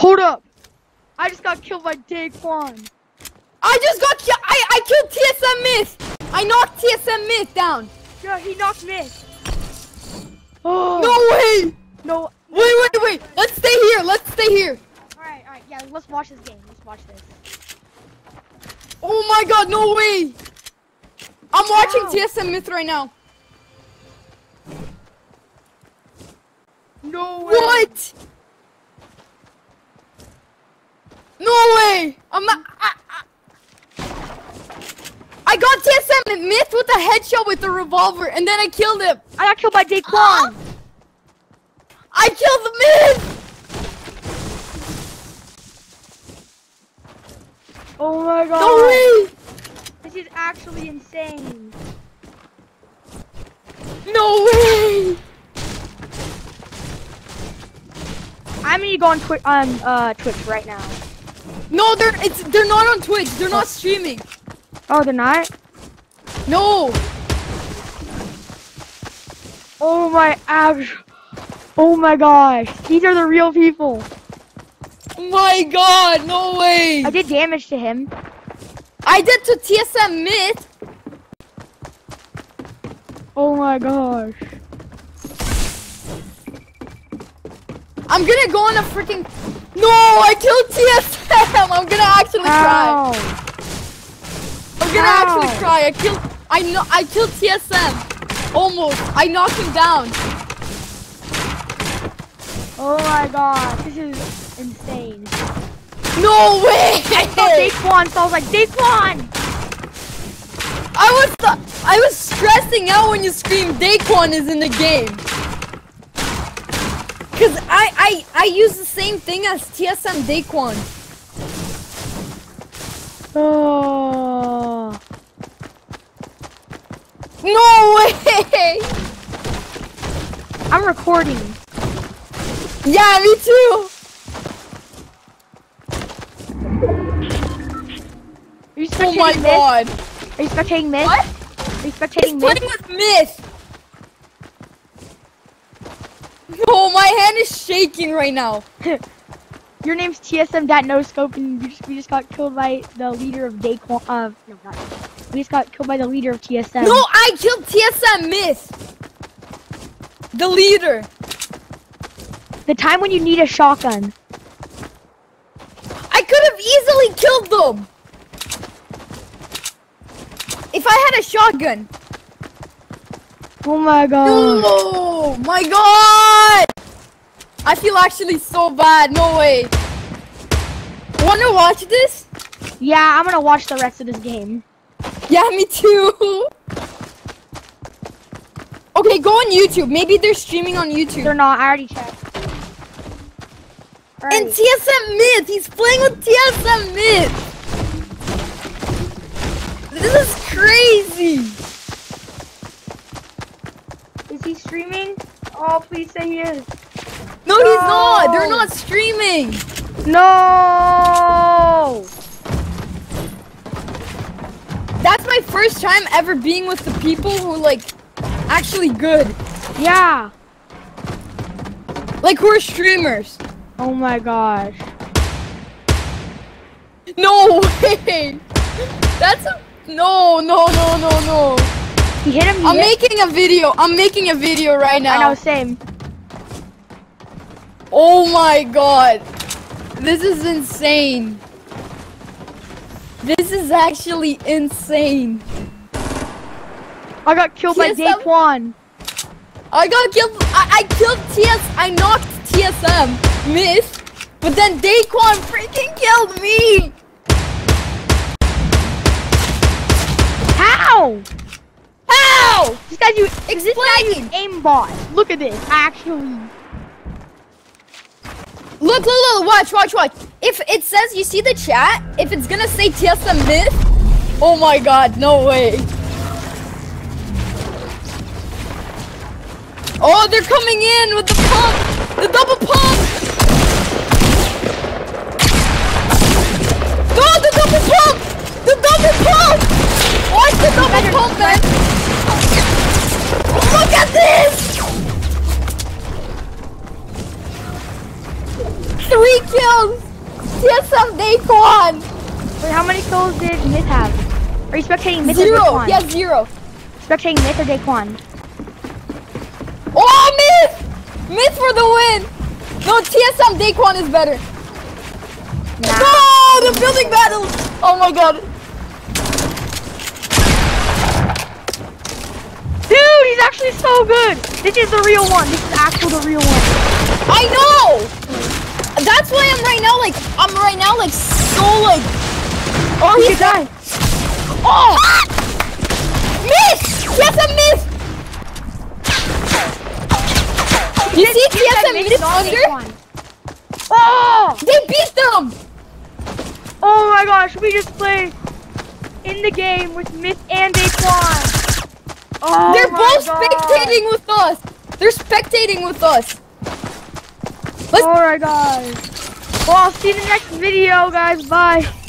Hold up! I just got killed by Daequan. I killed TSM Myth! I knocked TSM Myth down! Yeah, he knocked Myth. Oh. No way! No. Wait! Let's stay here! Alright, yeah, let's watch this game. Let's watch this. Oh my god, no way! I'm watching TSM Myth right now. No way! What? No way! I got TSM Myth with a headshot with a revolver, and then I killed him. I got killed by Daequan. I killed the Myth. Oh my god! No way! This is actually insane. No way! I'm gonna go on Twitch right now. No, they're not on Twitch. They're not streaming. Oh, they're not? No. Oh my gosh. These are the real people. Oh my god, no way. I did damage to him. I did to TSM Myth. Oh my gosh. I'm gonna go on a freaking... No, I killed TSM! I'm gonna actually cry. I'm gonna actually cry. I killed TSM. Almost. I knocked him down. Oh my god. This is insane. No way! Daequan, so I was like, Daequan! I was stressing out when you screamed Daequan is in the game. Cause I use the same thing as TSM Daequan. Oh. No way! I'm recording. Yeah, me too. Are you spectating god! Are you spectating Myth? What? Are you spectating Myth? Playing with Myth. No, my hand is shaking right now. Your name's TSM Daequan, and we just got killed by the leader of Daequan. We just got killed by the leader of TSM. No, I killed TSM Myth. The leader. The time when you need a shotgun. I could have easily killed them if I had a shotgun. Oh my god. Oh my god! I feel actually so bad, no way. Wanna watch this? Yeah, I'm gonna watch the rest of this game. Yeah, me too. Okay, go on YouTube. Maybe they're streaming on YouTube. They're not, I already checked. Right. And TSM Myth! He's playing with TSM Myth! This is crazy! Is he streaming? Oh, please say he is. No, he's not. They're not streaming. No. That's my first time ever being with the people who like actually good. Yeah. Like who are streamers. Oh my gosh. No way. That's a no. He hit him. I'm making a video right now. I know, same. Oh my god. This is insane. This is actually insane. I got killed by Daequan. I killed I knocked TSM Myth, but then Daequan freaking killed me. How? How? This guy uses aimbot. Look at this, actually. Look, watch. If it says, you see the chat? If it's gonna say TSM Myth, oh my god, no way. Oh, they're coming in with the pump, the double pump. No, the double pump. Watch the double pump, man. Look at this! 3 kills! TSM Daequan! Wait, how many kills did Myth have? Are you spectating Myth or Daequan? Yeah, 0. Spectating Myth or Daequan? Oh, Myth! Myth for the win! No, TSM Daequan is better. Nah. No, the building battle! Oh my god. Dude, he's actually so good. This is the real one. This is actually the real one. I know! That's why I'm right now like so like... Oh, he died. Oh! Ah! Myth! TSM Myth! You see TSM Myth under? Oh! They beat them! Oh my gosh, we just played in the game with Myth and Daequan. Oh, they're both spectating with us. They're spectating with us. Alright guys. Well, I'll see you in the next video guys. Bye.